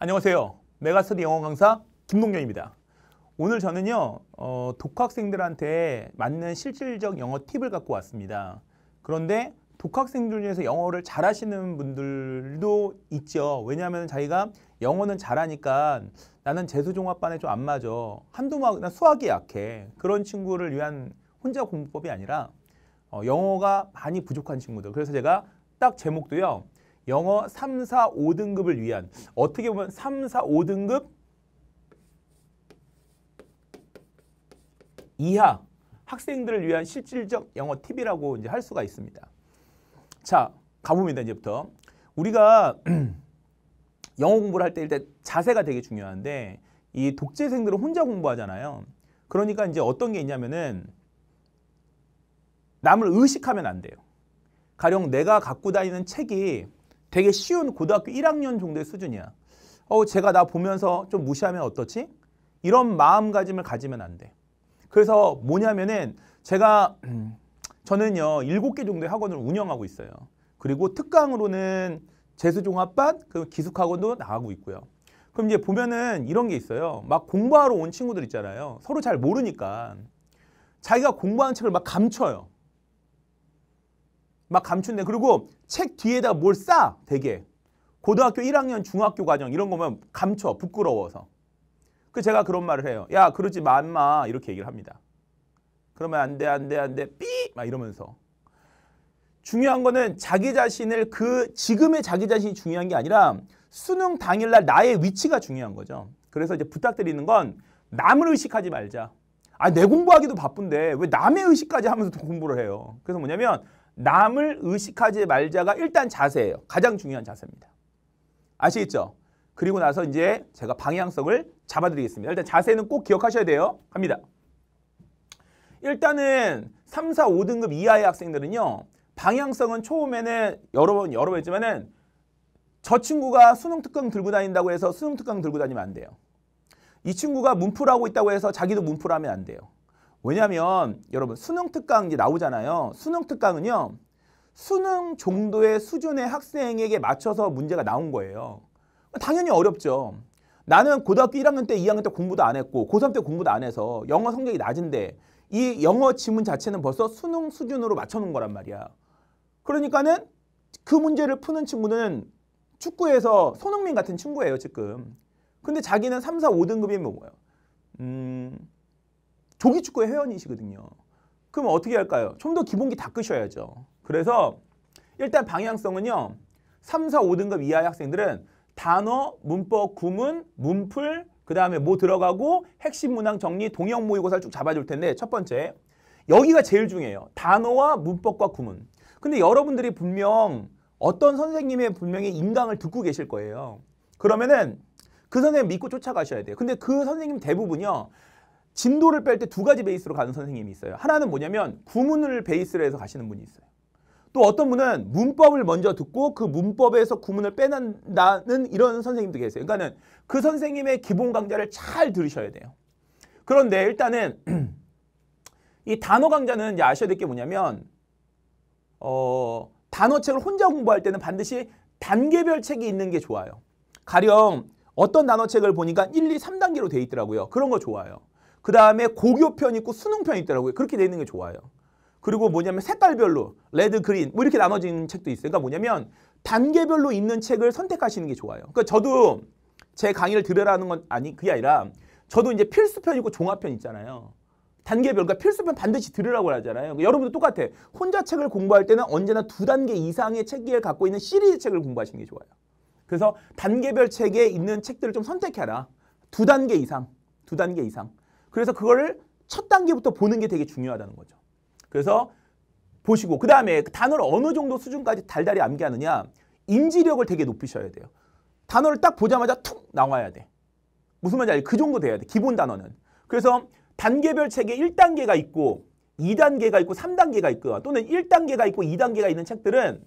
안녕하세요. 메가스터디 영어 강사 김동연입니다. 오늘 저는요, 독학생들한테 맞는 실질적 영어 팁을 갖고 왔습니다. 그런데 독학생들 중에서 영어를 잘하시는 분들도 있죠. 왜냐하면 자기가 영어는 잘하니까 나는 재수종합반에 좀 안 맞아. 한두막 수학이 약해. 그런 친구를 위한 혼자 공부법이 아니라 영어가 많이 부족한 친구들. 그래서 제가 딱 제목도요. 영어 3, 4, 5등급을 위한, 어떻게 보면 3, 4, 5등급 이하 학생들을 위한 실질적 영어 팁이라고 이제 할 수가 있습니다. 자, 가봅니다. 이제부터. 우리가 영어 공부를 할 때 일단 자세가 되게 중요한데, 이 독재생들은 혼자 공부하잖아요. 그러니까 이제 어떤 게 있냐면은 남을 의식하면 안 돼요. 가령 내가 갖고 다니는 책이 되게 쉬운 고등학교 1학년 정도의 수준이야. 제가 나 보면서 좀 무시하면 어떻지? 이런 마음가짐을 가지면 안 돼. 그래서 뭐냐면은 저는요 7개 정도의 학원을 운영하고 있어요. 그리고 특강으로는 재수종합반, 그 기숙학원도 나가고 있고요. 그럼 이제 보면은 이런 게 있어요. 막 공부하러 온 친구들 있잖아요. 서로 잘 모르니까 자기가 공부하는 책을 막 감춰요. 막 감춘데, 그리고 책 뒤에다 뭘 싸, 되게. 고등학교 1학년 중학교 과정 이런 거면 감춰, 부끄러워서. 그 제가 그런 말을 해요. 야, 그러지 마, 인마. 이렇게 얘기를 합니다. 그러면 안 돼, 삐! 막 이러면서. 중요한 거는 자기 자신을, 지금의 자기 자신이 중요한 게 아니라 수능 당일날 나의 위치가 중요한 거죠. 그래서 이제 부탁드리는 건 남을 의식하지 말자. 아, 내 공부하기도 바쁜데 왜 남의 의식까지 하면서 또 공부를 해요. 그래서 뭐냐면 남을 의식하지 말자가 일단 자세예요. 가장 중요한 자세입니다. 아시겠죠? 그리고 나서 이제 제가 방향성을 잡아드리겠습니다. 일단 자세는 꼭 기억하셔야 돼요. 갑니다. 일단은 3, 4, 5등급 이하의 학생들은요. 방향성은 처음에는 여러 번 했지만은 저 친구가 수능특강 들고 다닌다고 해서 수능특강 들고 다니면 안 돼요. 이 친구가 문풀 하고 있다고 해서 자기도 문풀 하면 안 돼요. 왜냐면 여러분 수능특강 이제 나오잖아요. 수능특강은요. 수능 정도의 수준의 학생에게 맞춰서 문제가 나온 거예요. 당연히 어렵죠. 나는 고등학교 1학년 때, 2학년 때 공부도 안 했고 고3 때 공부도 안 해서 영어 성적이 낮은데 이 영어 지문 자체는 벌써 수능 수준으로 맞춰놓은 거란 말이야. 그러니까는 그 문제를 푸는 친구는 축구에서 손흥민 같은 친구예요. 지금. 근데 자기는 3, 4, 5등급이면 뭐예요? 조기축구의 회원이시거든요. 그럼 어떻게 할까요? 좀 더 기본기 닦으셔야죠. 그래서 일단 방향성은요. 3, 4, 5등급 이하의 학생들은 단어, 문법, 구문, 문풀, 그 다음에 뭐 들어가고 핵심 문항 정리, 동영 모의고사를 쭉 잡아줄 텐데 첫 번째, 여기가 제일 중요해요. 단어와 문법과 구문. 근데 여러분들이 분명 어떤 선생님의 분명히 인강을 듣고 계실 거예요. 그러면은 그 선생님 믿고 쫓아가셔야 돼요. 근데 그 선생님 대부분요. 진도를 뺄 때 두 가지 베이스로 가는 선생님이 있어요. 하나는 뭐냐면 구문을 베이스로 해서 가시는 분이 있어요. 또 어떤 분은 문법을 먼저 듣고 그 문법에서 구문을 빼낸다는 이런 선생님도 계세요. 그러니까는 그 선생님의 기본 강좌를 잘 들으셔야 돼요. 그런데 일단은 이 단어 강좌는 이제 아셔야 될 게 뭐냐면 단어책을 혼자 공부할 때는 반드시 단계별 책이 있는 게 좋아요. 가령 어떤 단어책을 보니까 1, 2, 3단계로 돼 있더라고요. 그런 거 좋아요. 그 다음에 고교편 있고 수능편이 있더라고요. 그렇게 돼 있는 게 좋아요. 그리고 뭐냐면 색깔별로 레드, 그린 뭐 이렇게 나눠진 책도 있어요. 그러니까 뭐냐면 단계별로 있는 책을 선택하시는 게 좋아요. 그러니까 저도 제 강의를 들으라는 건 그게 아니라 저도 이제 필수편 있고 종합편 있잖아요. 단계별, 그러니까 필수편 반드시 들으라고 하잖아요. 그러니까 여러분도 똑같아. 혼자 책을 공부할 때는 언제나 2단계 이상의 책을 갖고 있는 시리즈 책을 공부하시는 게 좋아요. 그래서 단계별 책에 있는 책들을 좀 선택해라. 2단계 이상, 2단계 이상. 그래서 그거를 첫 단계부터 보는 게 되게 중요하다는 거죠. 그래서 보시고 그 다음에 단어를 어느 정도 수준까지 달달이 암기하느냐, 인지력을 되게 높이셔야 돼요. 단어를 딱 보자마자 툭 나와야 돼. 무슨 말인지 알지? 그 정도 돼야 돼. 기본 단어는. 그래서 단계별 책에 1단계가 있고 2단계가 있고 3단계가 있고 또는 1단계가 있고 2단계가 있는 책들은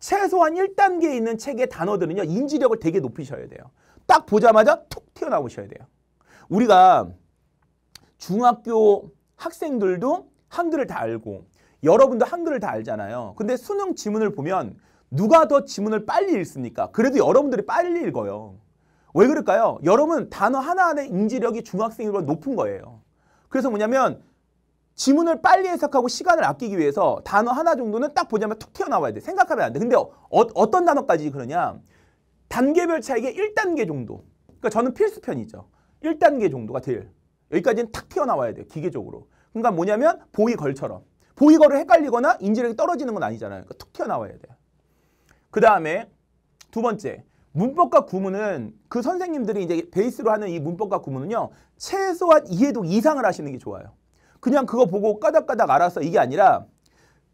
최소한 1단계에 있는 책의 단어들은요. 인지력을 되게 높이셔야 돼요. 딱 보자마자 툭 튀어나오셔야 돼요. 우리가 중학교 학생들도 한글을 다 알고 여러분도 한글을 다 알잖아요. 근데 수능 지문을 보면 누가 더 지문을 빨리 읽습니까? 그래도 여러분들이 빨리 읽어요. 왜 그럴까요? 여러분 단어 하나하나의 인지력이 중학생보다 높은 거예요. 그래서 뭐냐면 지문을 빨리 해석하고 시간을 아끼기 위해서 단어 하나 정도는 딱 보자면 툭 튀어나와야 돼. 생각하면 안 돼. 근데 어떤 단어까지 그러냐? 단계별 차이가 1단계 정도. 그러니까 저는 필수편이죠. 1단계 정도가 제일. 여기까지는 탁 튀어나와야 돼요. 기계적으로. 그러니까 뭐냐면 보이걸처럼. 보이걸을 헷갈리거나 인지력이 떨어지는 건 아니잖아요. 그러니까 툭 튀어나와야 돼요. 그 다음에 두 번째. 문법과 구문은 그 선생님들이 이제 베이스로 하는 이 문법과 구문은요. 최소한 이해도 이상을 하시는 게 좋아요. 그냥 그거 보고 까닥까닥 알아서 이게 아니라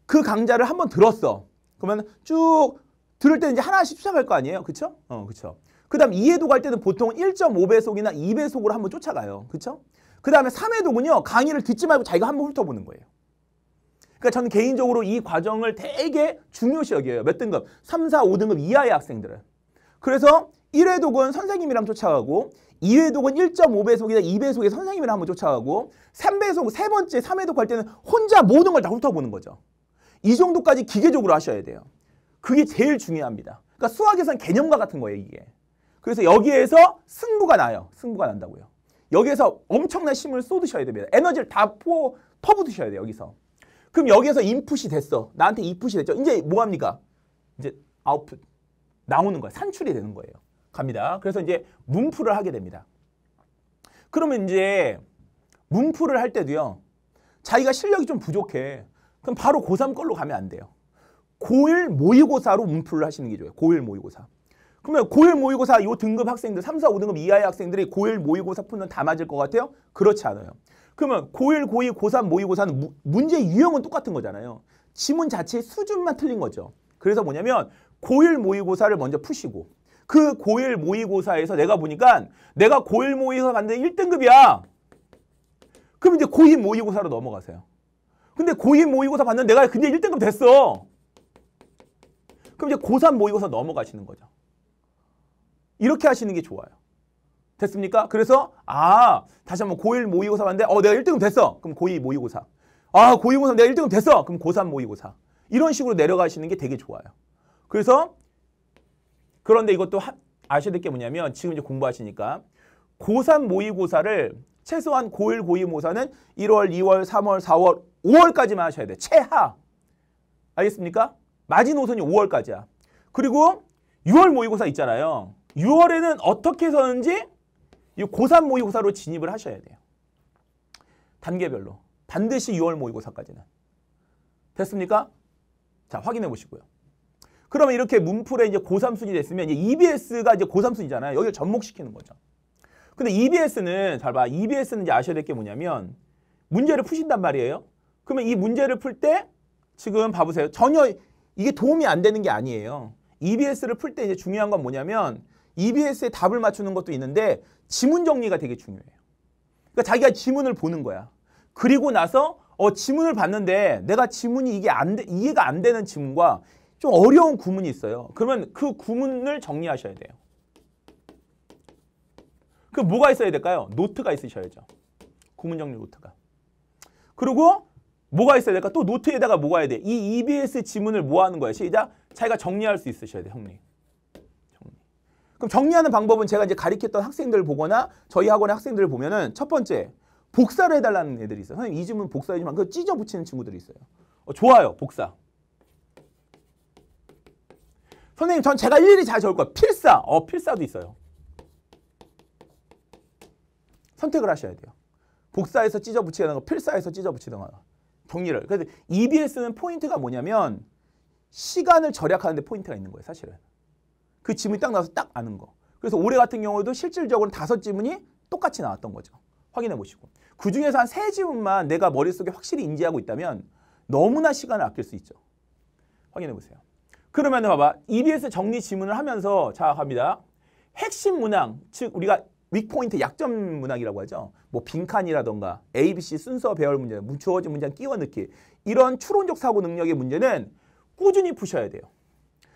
그 강좌를 한번 들었어. 그러면 쭉 들을 때는 이제 하나씩 쫓아갈 거 아니에요. 그쵸? 그쵸. 그 다음 2회독 할 때는 보통 1.5배속이나 2배속으로 한번 쫓아가요. 그쵸? 그 다음에 3회독은요. 강의를 듣지 말고 자기가 한번 훑어보는 거예요. 그러니까 저는 개인적으로 이 과정을 되게 중요시 여겨요. 몇 등급? 3, 4, 5등급 이하의 학생들은. 그래서 1회독은 선생님이랑 쫓아가고 2회독은 1.5배속이나 2배속의 선생님이랑 한번 쫓아가고 3배속, 세 번째 3회독 할 때는 혼자 모든 걸 다 훑어보는 거죠. 이 정도까지 기계적으로 하셔야 돼요. 그게 제일 중요합니다. 그러니까 수학에선 개념과 같은 거예요, 이게. 그래서 여기에서 승부가 나요. 승부가 난다고요. 여기에서 엄청난 힘을 쏟으셔야 됩니다. 에너지를 다 퍼붓으셔야 돼요, 여기서. 그럼 여기에서 인풋이 됐어. 나한테 인풋이 됐죠. 이제 뭐 합니까? 이제 아웃풋. 나오는 거예요. 산출이 되는 거예요. 갑니다. 그래서 이제 문풀을 하게 됩니다. 그러면 이제 문풀을 할 때도요. 자기가 실력이 좀 부족해. 그럼 바로 고3 걸로 가면 안 돼요. 고1 모의고사로 문풀을 하시는 게 좋아요. 고1 모의고사. 그러면 고1 모의고사 요 등급 학생들 3, 4, 5등급 이하의 학생들이 고1 모의고사 푸는 다 맞을 것 같아요? 그렇지 않아요. 그러면 고1, 고2, 고3 모의고사는 문제 유형은 똑같은 거잖아요. 지문 자체의 수준만 틀린 거죠. 그래서 뭐냐면 고1 모의고사를 먼저 푸시고 그 고1 모의고사에서 내가 보니까 내가 고1 모의고사 봤는데 1등급이야. 그럼 이제 고2 모의고사로 넘어가세요. 근데 고2 모의고사 봤는데 내가 근데 1등급 됐어. 그럼 이제 고3 모의고사 넘어가시는 거죠. 이렇게 하시는 게 좋아요. 됐습니까? 그래서 다시 한번 고1 모의고사 봤는데 내가 1등급 됐어. 그럼 고2 모의고사. 고2 모의고사 내가 1등급 됐어. 그럼 고3 모의고사. 이런 식으로 내려가시는 게 되게 좋아요. 그래서 그런데 이것도 아셔야 될 게 뭐냐면 지금 이제 공부하시니까 고3 모의고사를 최소한 고1, 고2 모사는 1월, 2월, 3월, 4월, 5월까지만 하셔야 돼요. 최하. 알겠습니까? 마지노선이 5월까지야. 그리고 6월 모의고사 있잖아요. 6월에는 어떻게 해서든지 이 고3 모의고사로 진입을 하셔야 돼요. 단계별로. 반드시 6월 모의고사까지는. 됐습니까? 자, 확인해 보시고요. 그러면 이렇게 문풀에 이제 고3 순위 됐으면 이제 EBS가 이제 고3 순위잖아요. 여기를 접목시키는 거죠. 근데 EBS는 잘 봐. EBS는 이제 아셔야 될 게 뭐냐면 문제를 푸신단 말이에요. 그러면 이 문제를 풀 때 지금 봐 보세요. 전혀 이게 도움이 안 되는 게 아니에요. EBS를 풀 때 이제 중요한 건 뭐냐면 EBS에 답을 맞추는 것도 있는데 지문 정리가 되게 중요해요. 그러니까 자기가 지문을 보는 거야. 그리고 나서 지문을 봤는데 내가 지문이 이게 이해가 안 되는 지문과 좀 어려운 구문이 있어요. 그러면 그 구문을 정리하셔야 돼요. 그 뭐가 있어야 될까요? 노트가 있으셔야죠. 구문 정리 노트가. 그리고 뭐가 있어야 될까? 또 노트에다가 뭐가 해야 돼? 이 EBS 지문을 뭐 하는 거예요? 시작. 자기가 정리할 수 있으셔야 돼요. 정리. 그럼 정리하는 방법은 제가 이제 가르쳤던 학생들을 보거나 저희 학원의 학생들을 보면은 첫 번째 복사를 해달라는 애들이 있어요. 선생님 이 지문 복사해주면 그 찢어 붙이는 친구들이 있어요. 좋아요. 복사. 선생님 전 제가 일일이 잘 적을 거예요. 필사. 필사도 있어요. 선택을 하셔야 돼요. 복사해서 찢어붙이는 거, 필사해서 찢어붙이는 거. 정리를. 그래서 EBS는 포인트가 뭐냐면 시간을 절약하는 데 포인트가 있는 거예요. 사실은. 그 지문이 딱 나와서 딱 아는 거. 그래서 올해 같은 경우에도 실질적으로 5 지문이 똑같이 나왔던 거죠. 확인해 보시고. 그중에서 한 3 지문만 내가 머릿속에 확실히 인지하고 있다면 너무나 시간을 아낄 수 있죠. 확인해 보세요. 그러면 봐봐. EBS 정리 지문을 하면서 자 갑니다. 핵심 문항, 즉 우리가 윅포인트 약점 문항이라고 하죠. 뭐 빈칸이라던가 ABC 순서 배열 문제, 주어진 문장 끼워 넣기 이런 추론적 사고 능력의 문제는 꾸준히 푸셔야 돼요.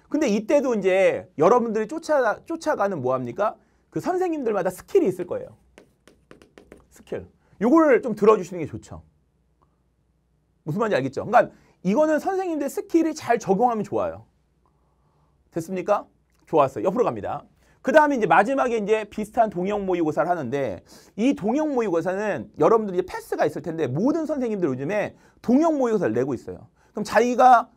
근데 이때도 이제 여러분들이 쫓아가는 뭐합니까? 그 선생님들마다 스킬이 있을 거예요. 스킬. 요거를 좀 들어주시는 게 좋죠. 무슨 말인지 알겠죠? 그러니까 이거는 선생님들 스킬이 잘 적용하면 좋아요. 됐습니까? 좋았어요. 옆으로 갑니다. 그 다음에 이제 마지막에 이제 비슷한 동영 모의고사를 하는데, 이 동영 모의고사는 여러분들이 패스가 있을 텐데 모든 선생님들 요즘에 동영 모의고사를 내고 있어요. 그럼 자기가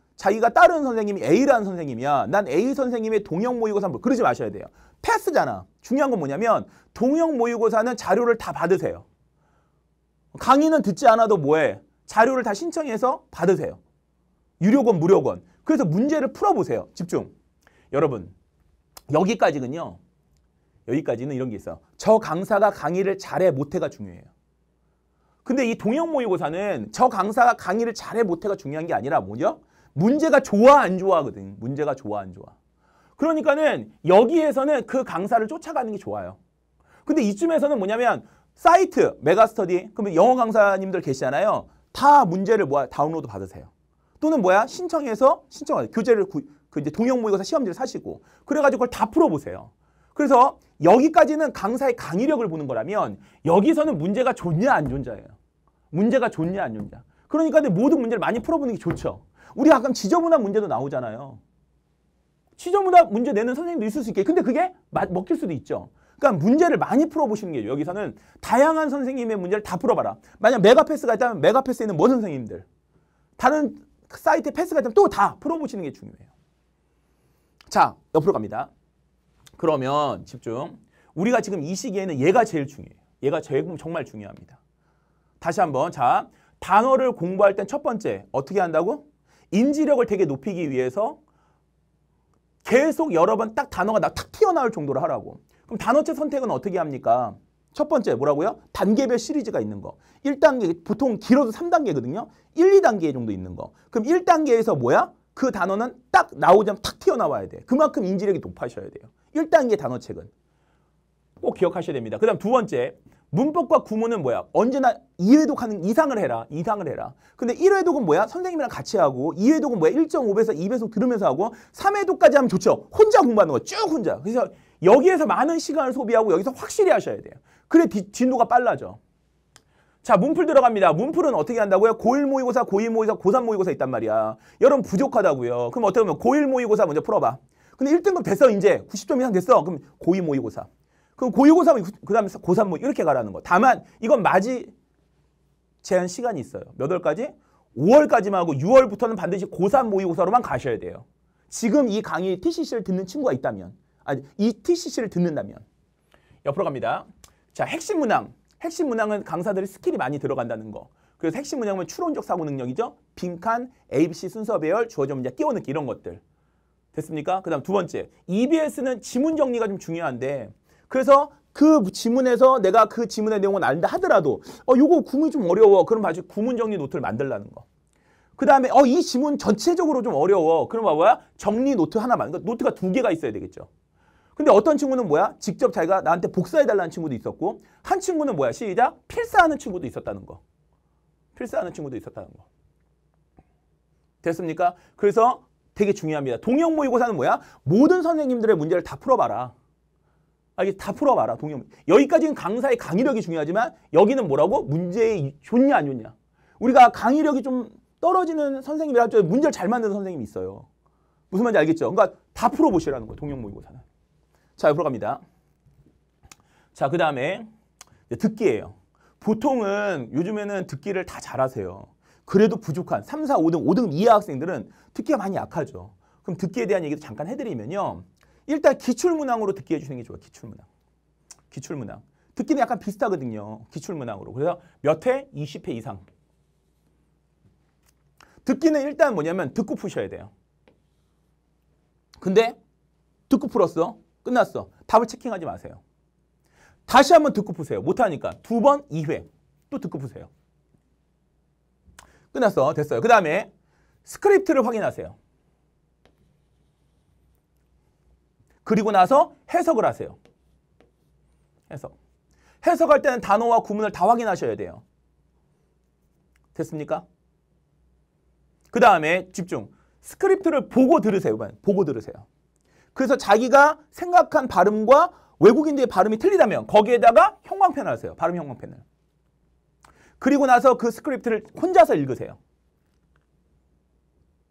다른 선생님이 A라는 선생님이야. 난 A 선생님의 동영 모의고사 한번 그러지 마셔야 돼요. 패스잖아. 중요한 건 뭐냐면 동영 모의고사는 자료를 다 받으세요. 강의는 듣지 않아도 뭐해. 자료를 다 신청해서 받으세요. 유료건 무료건. 그래서 문제를 풀어보세요. 집중. 여러분. 여기까지는 이런 게 있어. 저 강사가 강의를 잘해 못해가 중요해요. 근데 이 동영 모의고사는 저 강사가 강의를 잘해 못해가 중요한 게 아니라 뭐죠? 문제가 좋아 안 좋아거든. 문제가 좋아 안 좋아. 그러니까는 여기에서는 그 강사를 쫓아가는 게 좋아요. 근데 이쯤에서는 뭐냐면 사이트 메가스터디 그러면 영어 강사님들 계시잖아요. 다 문제를 다운로드 받으세요. 또는 신청해서 신청하세요. 교재를 그 이제 동영 모의고사 시험지를 사시고 그래가지고 그걸 다 풀어보세요. 그래서 여기까지는 강사의 강의력을 보는 거라면 여기서는 문제가 좋냐 안 좋냐예요. 문제가 좋냐 안 좋냐. 그러니까 모든 문제를 많이 풀어보는 게 좋죠. 우리 가끔 지저분한 문제도 나오잖아요. 지저분한 문제 내는 선생님도 있을 수 있게. 근데 그게 먹힐 수도 있죠. 그러니까 문제를 많이 풀어보시는 게 여기서는 다양한 선생님의 문제를 다 풀어봐라. 만약 메가패스가 있다면 메가패스에 있는 모든 선생님들. 다른 사이트에 패스가 있다면 또 다 풀어보시는 게 중요해요. 자, 옆으로 갑니다. 그러면 집중. 우리가 지금 이 시기에는 얘가 제일 중요해요. 얘가 제일 정말 중요합니다. 다시 한번. 자, 단어를 공부할 땐 첫 번째 어떻게 한다고? 인지력을 되게 높이기 위해서 계속 여러 번 딱 단어가 탁 튀어나올 정도로 하라고. 그럼 단어체 선택은 어떻게 합니까? 첫 번째 뭐라고요? 단계별 시리즈가 있는 거. 1단계 보통 길어도 3단계거든요. 1, 2단계 정도 있는 거. 그럼 1단계에서 뭐야? 그 단어는 딱 나오자면 탁 튀어나와야 돼. 그만큼 인지력이 높아셔야 돼요. 1단계 단어책은. 꼭 기억하셔야 됩니다. 그 다음 두 번째. 문법과 구문은 뭐야? 언제나 2회독하는 이상을 해라. 근데 1회독은 뭐야? 선생님이랑 같이 하고 2회독은 뭐야? 1.5배에서 2배속 들으면서 하고 3회독까지 하면 좋죠. 혼자 공부하는 거. 쭉 혼자. 그래서 여기에서 많은 시간을 소비하고 여기서 확실히 하셔야 돼요. 그래 진도가 빨라져. 자, 문풀 들어갑니다. 문풀은 어떻게 한다고요? 고1 모의고사, 고2 모의고사, 고3 모의고사 있단 말이야. 여러분 부족하다고요. 그럼 어떻게 보면 고1 모의고사 먼저 풀어봐. 근데 1등급 됐어 이제. 90점 이상 됐어. 그럼 고2 모의고사. 그럼 고2 고사, 그 다음에 고3 모의고사 이렇게 가라는 거. 다만 이건 맞이 제한 시간이 있어요. 몇 월까지? 5월까지만 하고 6월부터는 반드시 고3 모의고사로만 가셔야 돼요. 지금 이 강의 TCC를 듣는 친구가 있다면. 아니, 이 TCC를 듣는다면. 옆으로 갑니다. 자, 핵심 문항. 핵심 문항은 강사들의 스킬이 많이 들어간다는 거. 그래서 핵심 문항은 추론적 사고 능력이죠. 빈칸, ABC 순서 배열, 주어 정리자 끼워 넣기 이런 것들. 됐습니까? 그 다음 두 번째. EBS는 지문 정리가 좀 중요한데 그래서 그 지문에서 내가 그 지문의 내용은 안다 하더라도 요거 구문이 좀 어려워. 그럼 아주 구문 정리 노트를 만들라는 거. 그 다음에 이 지문 전체적으로 좀 어려워. 그럼 봐봐요. 정리 노트 하나만. 그러니까 노트가 두 개가 있어야 되겠죠. 근데 어떤 친구는 직접 자기가 나한테 복사해달라는 친구도 있었고 한 친구는 필사하는 친구도 있었다는 거. 됐습니까? 그래서 되게 중요합니다. 동영 모의고사는 모든 선생님들의 문제를 다 풀어봐라. 다 풀어봐라. 여기까지는 강사의 강의력이 중요하지만 여기는 뭐라고? 문제의 좋냐 안 좋냐. 우리가 강의력이 좀 떨어지는 선생님이라 할지 문제를 잘 만드는 선생님이 있어요. 무슨 말인지 알겠죠? 그러니까 다 풀어보시라는 거예요. 동영 모의고사는. 자, 옆으로 갑니다. 자, 그 다음에 듣기예요. 보통은 요즘에는 듣기를 다 잘하세요. 그래도 부족한 3, 4, 5등, 5등 이하 학생들은 듣기가 많이 약하죠. 그럼 듣기에 대한 얘기도 잠깐 해드리면요. 일단 기출문항으로 듣기 해주시는 게 좋아요. 기출문항. 듣기는 약간 비슷하거든요. 기출문항으로. 그래서 몇 회? 20회 이상. 듣기는 일단 듣고 푸셔야 돼요. 근데 듣고 풀었어. 끝났어. 답을 체킹하지 마세요. 다시 한번 듣고 푸세요. 못하니까. 두 번, 2회. 또 듣고 푸세요. 끝났어. 됐어요. 그 다음에 스크립트를 확인하세요. 그리고 나서 해석을 하세요. 해석. 해석할 때는 단어와 구문을 다 확인하셔야 돼요. 됐습니까? 그 다음에 집중. 스크립트를 보고 들으세요. 그래서 자기가 생각한 발음과 외국인들의 발음이 틀리다면 거기에다가 형광펜을 하세요. 발음 형광펜을. 그리고 나서 그 스크립트를 혼자서 읽으세요.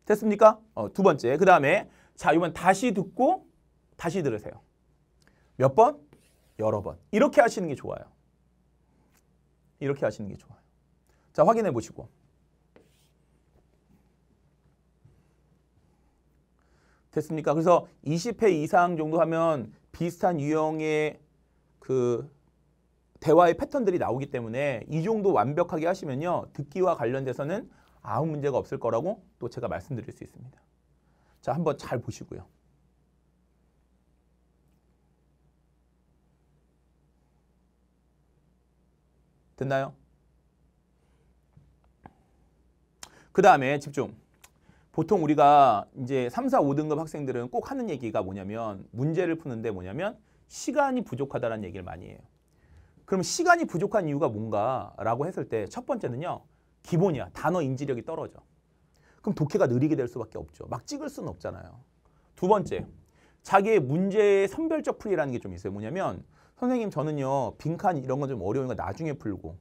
됐습니까? 두 번째. 그 다음에 자, 이번 다시 듣고 다시 들으세요. 몇 번? 여러 번. 이렇게 하시는 게 좋아요. 이렇게 하시는 게 좋아요. 자, 확인해 보시고. 됐습니까? 그래서 20회 이상 정도 하면 비슷한 유형의 그 대화의 패턴들이 나오기 때문에 이 정도 완벽하게 하시면요. 듣기와 관련돼서는 아무 문제가 없을 거라고 또 제가 말씀드릴 수 있습니다. 자, 한번 잘 보시고요. 됐나요? 그 다음에 집중. 보통 우리가 이제 3, 4, 5등급 학생들은 꼭 하는 얘기가 뭐냐면 문제를 푸는데 뭐냐면 시간이 부족하다는 얘기를 많이 해요. 그럼 시간이 부족한 이유가 뭔가라고 했을 때 첫 번째는요. 기본이야. 단어 인지력이 떨어져. 그럼 독해가 느리게 될 수밖에 없죠. 막 찍을 수는 없잖아요. 두 번째, 자기의 문제의 선별적 풀이라는 게 좀 있어요. 뭐냐면 선생님 저는요. 빈칸 이런 건 좀 어려운 거 나중에 풀고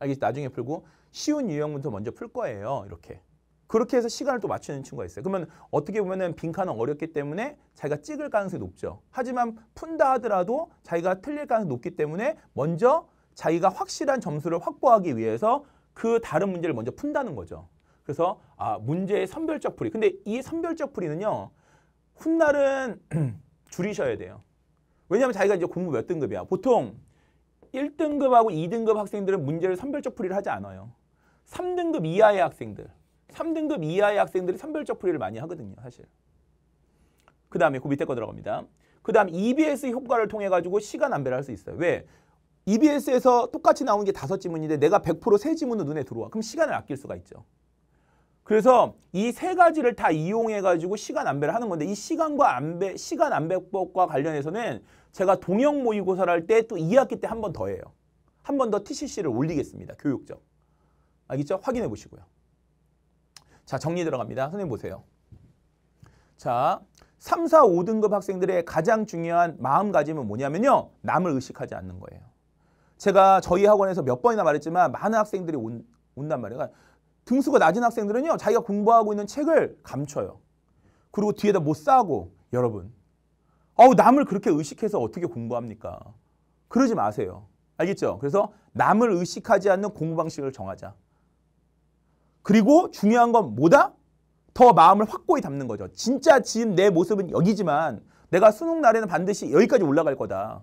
알겠지? 나중에 풀고 쉬운 유형부터 먼저 풀 거예요. 이렇게. 그렇게 해서 시간을 또 맞추는 친구가 있어요. 그러면 어떻게 보면은 빈칸은 어렵기 때문에 자기가 찍을 가능성이 높죠. 하지만 푼다 하더라도 자기가 틀릴 가능성이 높기 때문에 먼저 자기가 확실한 점수를 확보하기 위해서 그 다른 문제를 먼저 푼다는 거죠. 그래서 아, 문제의 선별적 풀이. 근데 이 선별적 풀이는요. 훗날은 줄이셔야 돼요. 왜냐하면 자기가 이제 공부 몇 등급이야. 보통 1등급하고 2등급 학생들은 문제를 선별적 풀이를 하지 않아요. 3등급 이하의 학생들. 3등급 이하의 학생들이 선별적 풀이를 많이 하거든요. 사실. 그 다음에 그 밑에 거 들어갑니다. 그 다음 EBS 효과를 통해 가지고 시간 안배를 할 수 있어요. 왜? EBS에서 똑같이 나오는 게 5지문인데 내가 100% 새 지문으로 눈에 들어와. 그럼 시간을 아낄 수가 있죠. 그래서 이 세 가지를 다 이용해 가지고 시간 안배를 하는 건데 이 시간과 안배, 시간 안배법과 관련해서는 제가 동영 모의고사를 할 때 또 2학기 때 한 번 더 해요. 한 번 더 TCC를 올리겠습니다. 교육적. 알겠죠? 확인해 보시고요. 자, 정리 들어갑니다. 선생님 보세요. 자, 3, 4, 5등급 학생들의 가장 중요한 마음가짐은 뭐냐면요. 남을 의식하지 않는 거예요. 제가 저희 학원에서 몇 번이나 말했지만 많은 학생들이 온단 말이에요. 그러니까 등수가 낮은 학생들은요. 자기가 공부하고 있는 책을 감춰요. 그리고 뒤에다 못 싸고 여러분. 어우, 남을 그렇게 의식해서 어떻게 공부합니까? 그러지 마세요. 알겠죠? 그래서 남을 의식하지 않는 공부 방식을 정하자. 그리고 중요한 건 뭐다? 더 마음을 확고히 담는 거죠. 진짜 지금 내 모습은 여기지만 내가 수능 날에는 반드시 여기까지 올라갈 거다.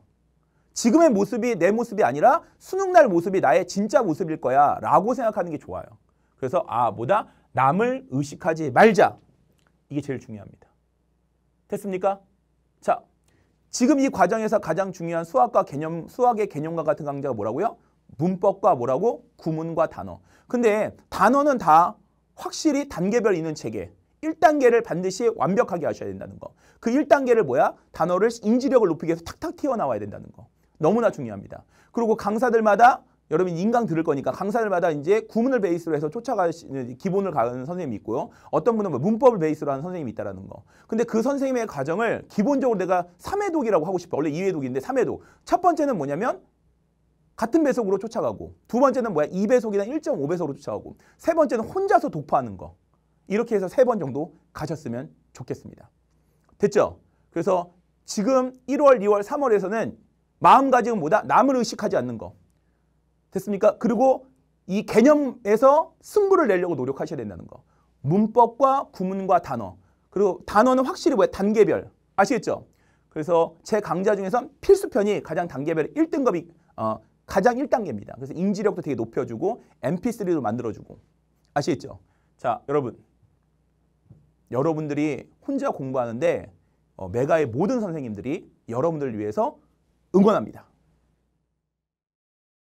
지금의 모습이 내 모습이 아니라 수능 날 모습이 나의 진짜 모습일 거야 라고 생각하는 게 좋아요. 그래서 아 뭐다? 남을 의식하지 말자. 이게 제일 중요합니다. 됐습니까? 자, 지금 이 과정에서 가장 중요한 수학과 개념, 수학의 개념과 같은 강좌가 뭐라고요? 문법과 뭐라고? 구문과 단어. 근데 단어는 다 확실히 단계별 있는 체계. 1단계를 반드시 완벽하게 하셔야 된다는 거. 그 1단계를 뭐야? 단어를 인지력을 높이기 위해서 탁탁 튀어나와야 된다는 거. 너무나 중요합니다. 그리고 강사들마다 여러분 인강 들을 거니까 강사들마다 이제 구문을 베이스로 해서 쫓아가시는 기본을 가는 선생님이 있고요. 어떤 분은 문법을 베이스로 하는 선생님이 있다는 거. 근데 그 선생님의 과정을 기본적으로 내가 3회독이라고 하고 싶어. 원래 2회독인데 3회독. 첫 번째는 뭐냐면 같은 배속으로 쫓아가고 두 번째는 뭐야? 2배속이나 1.5배속으로 쫓아가고 세 번째는 혼자서 독파하는 거. 이렇게 해서 세 번 정도 가셨으면 좋겠습니다. 됐죠? 그래서 지금 1월, 2월, 3월에서는 마음가짐은 뭐다? 남을 의식하지 않는 거. 됐습니까? 그리고 이 개념에서 승부를 내려고 노력하셔야 된다는 거. 문법과 구문과 단어. 그리고 단어는 확실히 뭐야? 단계별. 아시겠죠? 그래서 제 강좌 중에선 필수편이 가장 단계별 1등급이 가장 1단계입니다. 그래서 인지력도 되게 높여주고 MP3도 만들어주고 아시겠죠? 자, 여러분. 여러분들이 혼자 공부하는데 메가의 모든 선생님들이 여러분들을 위해서 응원합니다.